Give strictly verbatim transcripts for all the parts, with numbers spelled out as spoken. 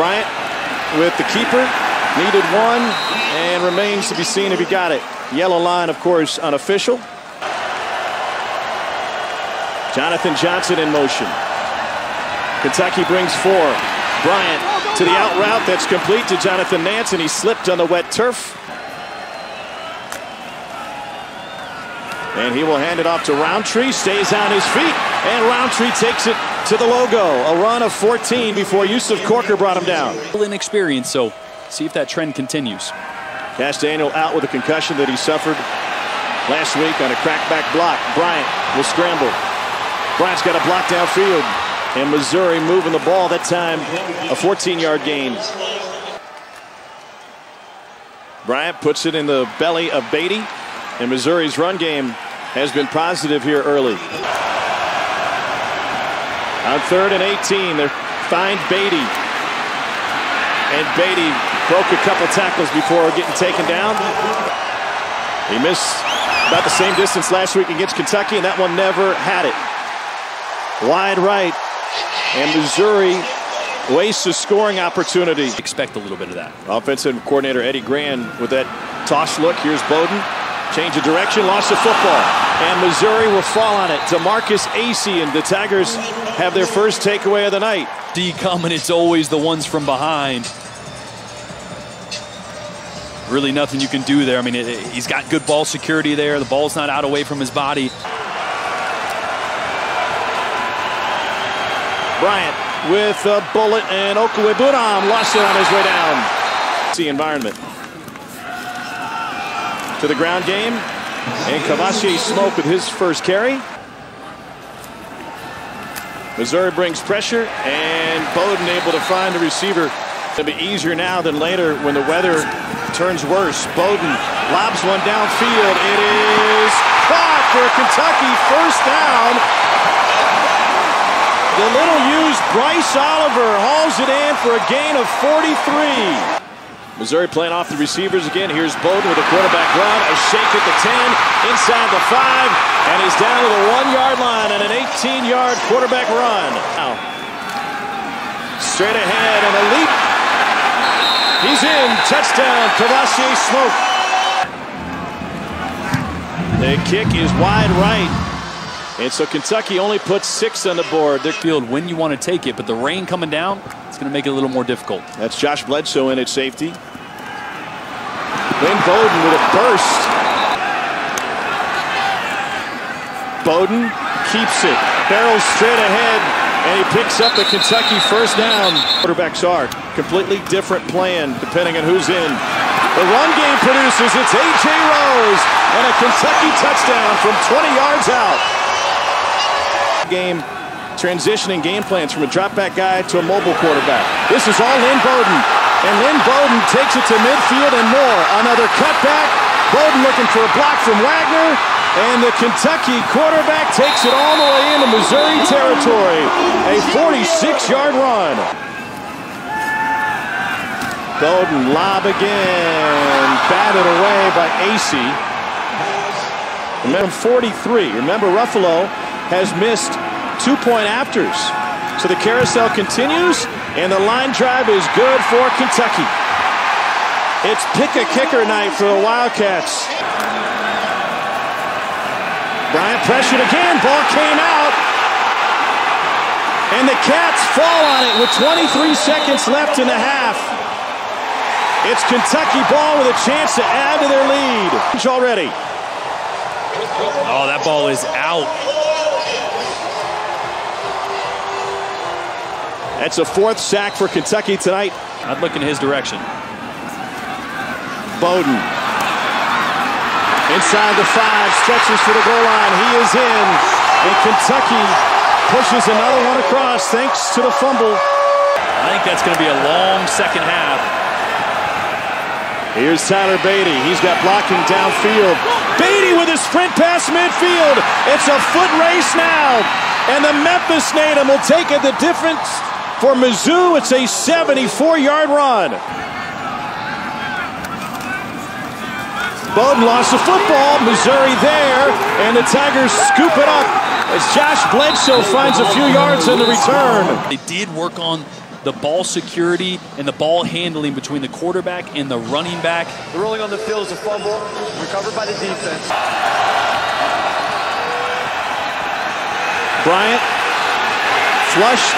Bryant with the keeper. Needed one and remains to be seen if he got it. Yellow line, of course, unofficial. Jonathan Johnson in motion. Kentucky brings four. Bryant to the out route. That's complete to Jonathan Nance, and he slipped on the wet turf. And he will hand it off to Roundtree. Stays on his feet, and Roundtree takes it to the logo. A run of fourteen before Yusuf Corker brought him down. Inexperience, so see if that trend continues. Castaniel out with a concussion that he suffered last week on a crackback block. Bryant will scramble. Bryant's got a block downfield, and Missouri moving the ball. That time, a fourteen-yard gain. Bryant puts it in the belly of Beatty, and Missouri's run game has been positive here early. On third and eighteen, they find Beatty, and Beatty broke a couple tackles before getting taken down. He missed about the same distance last week against Kentucky, and that one never had it. Wide right, and Missouri wastes a scoring opportunity. Expect a little bit of that. Offensive coordinator Eddie Gran with that toss look. Here's Bowden. Change of direction, loss of football, and Missouri will fall on it. DeMarcus Acey and the Tigers have their first takeaway of the night. D coming, it's always the ones from behind. Really nothing you can do there. I mean, it, it, he's got good ball security there. The ball's not out away from his body. Bryant with a bullet, and Okwuegbunam lost it on his way down. It's the environment. To the ground game, and Kavashi Smoke with his first carry. Missouri brings pressure, and Bowden able to find a receiver. It'll be easier now than later when the weather turns worse. Bowden lobs one downfield. It is caught for Kentucky, first down. The little used Bryce Oliver hauls it in for a gain of forty-three. Missouri playing off the receivers again. Here's Bowden with a quarterback run. A shake at the ten, inside the five, and he's down to the one-yard line on an eighteen-yard quarterback run. Now, straight ahead and a leap. He's in. Touchdown, Kavashi Smoke. The kick is wide right. And so Kentucky only puts six on the board. Their field when you want to take it, but the rain coming down, it's going to make it a little more difficult. That's Josh Bledsoe in at safety. Lynn Bowden with a burst. Bowden keeps it. Barrels straight ahead, and he picks up the Kentucky first down. Quarterbacks are completely different plan depending on who's in. The run game produces. It's A J Rose, and a Kentucky touchdown from twenty yards out. Game transitioning game plans from a drop back guy to a mobile quarterback. This is all Lynn Bowden, and Lynn Bowden takes it to midfield and more. Another cutback. Bowden looking for a block from Wagner, and the Kentucky quarterback takes it all the way into Missouri territory. A forty-six-yard run. Bowden lob again, batted away by Acey. Remember forty-three. Remember Ruffalo has missed two-point afters. So the carousel continues, and the line drive is good for Kentucky. It's pick-a-kicker night for the Wildcats. Bryant pressured again, ball came out. And the Cats fall on it with twenty-three seconds left in the half. It's Kentucky ball with a chance to add to their lead. Already. Oh, that ball is out. That's a fourth sack for Kentucky tonight. I'd look in his direction. Bowden. Inside the five, stretches for the goal line. He is in. And Kentucky pushes another one across thanks to the fumble. I think that's going to be a long second half. Here's Tyler Beatty. He's got blocking downfield. Beatty with a sprint past midfield. It's a foot race now. And the Memphis native will take it the difference. For Mizzou, it's a seventy-four-yard run. Bowden lost the football. Missouri there, and the Tigers scoop it up as Josh Bledsoe finds a few yards in the return. They did work on the ball security and the ball handling between the quarterback and the running back. Rolling on the field is a fumble, recovered by the defense. Bryant flushed,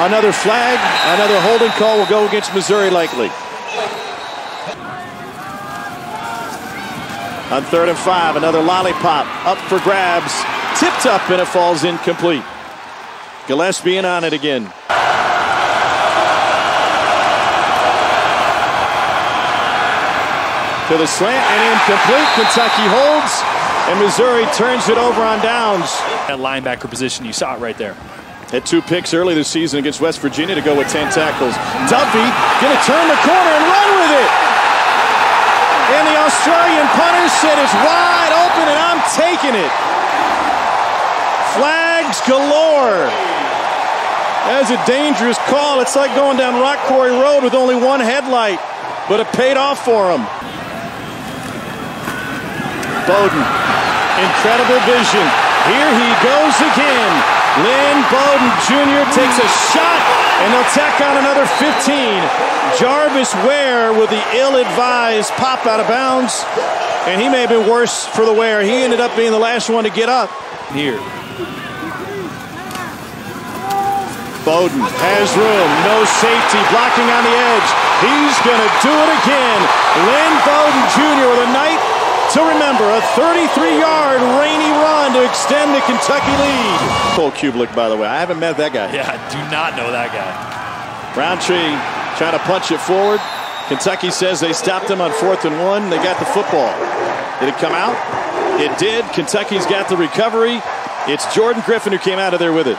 another flag, another holding call will go against Missouri likely. On third and five, another lollipop up for grabs, tipped up and it falls incomplete. Gillespie in on it again. To the slant and incomplete. Kentucky holds and Missouri turns it over on downs. That linebacker position, you saw it right there. Had two picks early this season against West Virginia to go with ten tackles. Duffy gonna turn the corner and run with it. And the Australian punter said it's wide open and I'm taking it. Flags galore. That's a dangerous call. It's like going down Rock Quarry Road with only one headlight, but it paid off for him. Bowden, incredible vision. Here he goes again. Lynn Bowden Junior takes a shot, and they'll tack on another fifteen. Jarvis Ware with the ill-advised pop out of bounds, and he may have been worse for the wear. He ended up being the last one to get up. Here. Bowden has room, no safety, blocking on the edge. He's gonna do it again. Lynn Bowden Junior with a night to remember, a thirty-three yard rainy run to extend the Kentucky lead. Cole Kublik, by the way, I haven't met that guy. Yeah, I do not know that guy. Roundtree trying to punch it forward. Kentucky says they stopped him on fourth and one. They got the football. Did it come out? It did. Kentucky's got the recovery. It's Jordan Griffin who came out of there with it.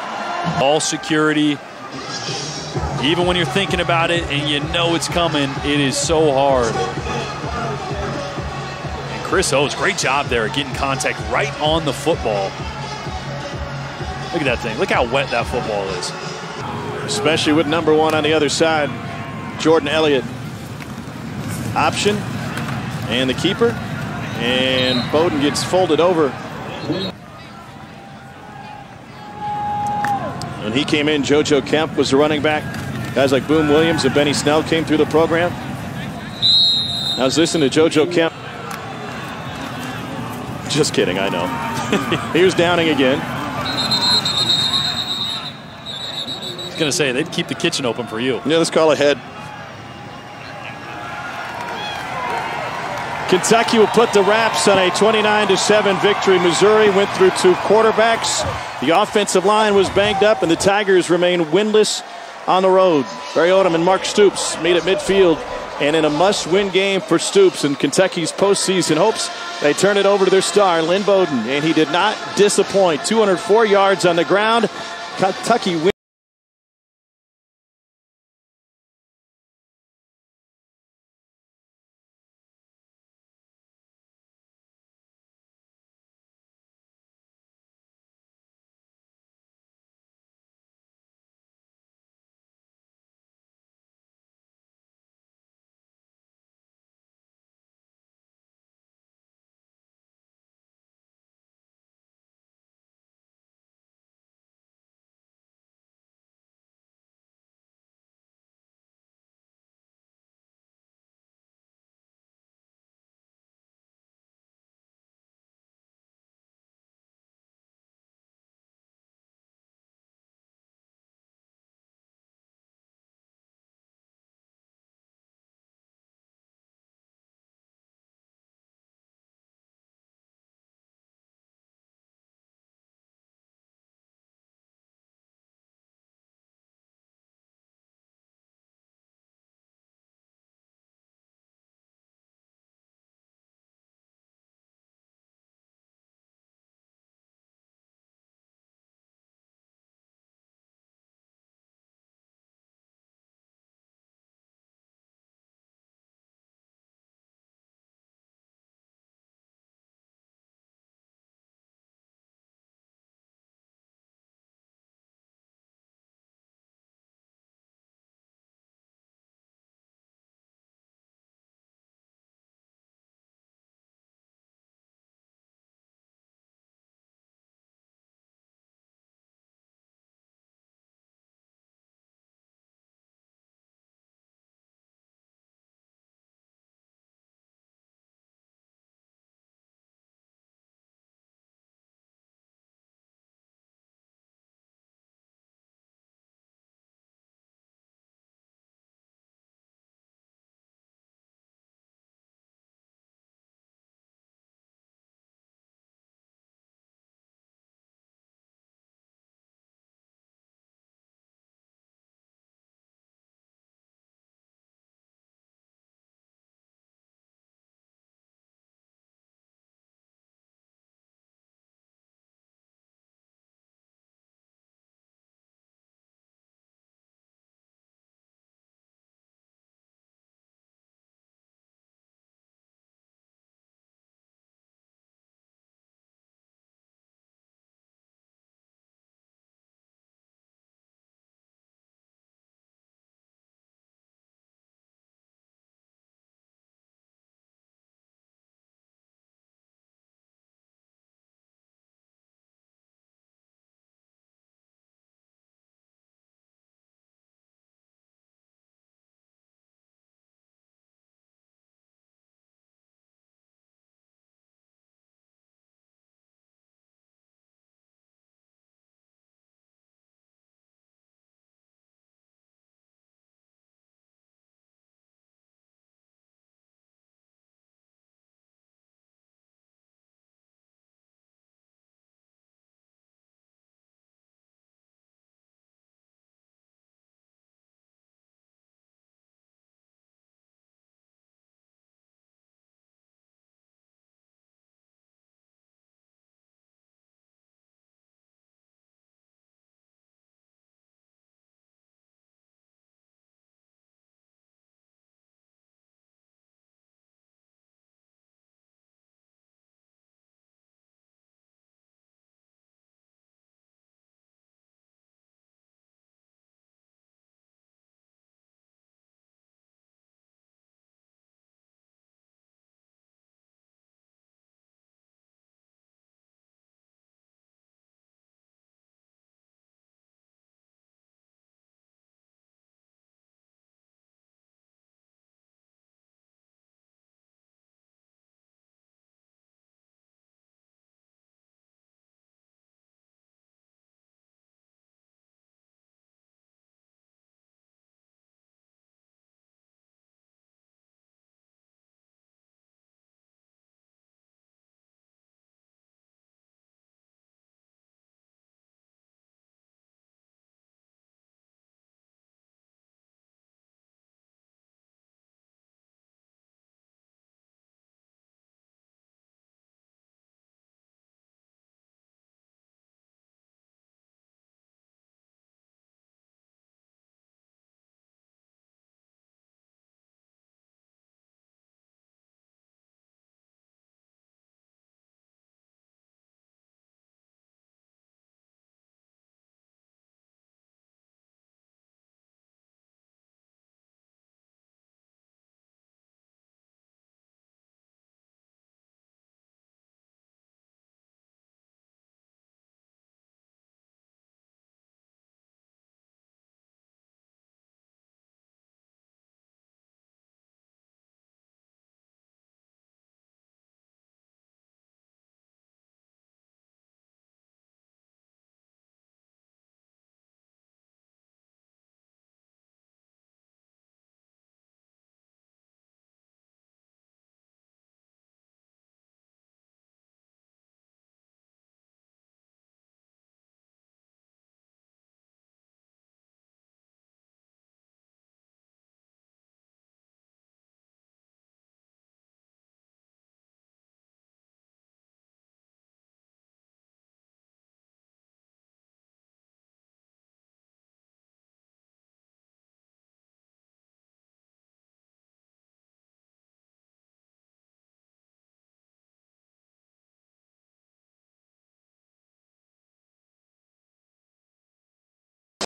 All security. Even when you're thinking about it and you know it's coming, it is so hard. Chris Owens, great job there getting contact right on the football. Look at that thing. Look how wet that football is. Especially with number one on the other side, Jordan Elliott. Option, and the keeper, and Bowden gets folded over. When he came in, JoJo Kemp was the running back. Guys like Boom Williams and Benny Snell came through the program. I was listening to JoJo Kemp. Just kidding, I know. He was downing again. I was going to say, they'd keep the kitchen open for you. Yeah, let's call ahead. Kentucky will put the wraps on a twenty-nine to seven victory. Missouri went through two quarterbacks. The offensive line was banged up, and the Tigers remain winless on the road. Barry Odom and Mark Stoops meet at midfield. And in a must-win game for Stoops and Kentucky's postseason hopes, they turn it over to their star, Lynn Bowden, and he did not disappoint. two hundred four yards on the ground. Kentucky wins.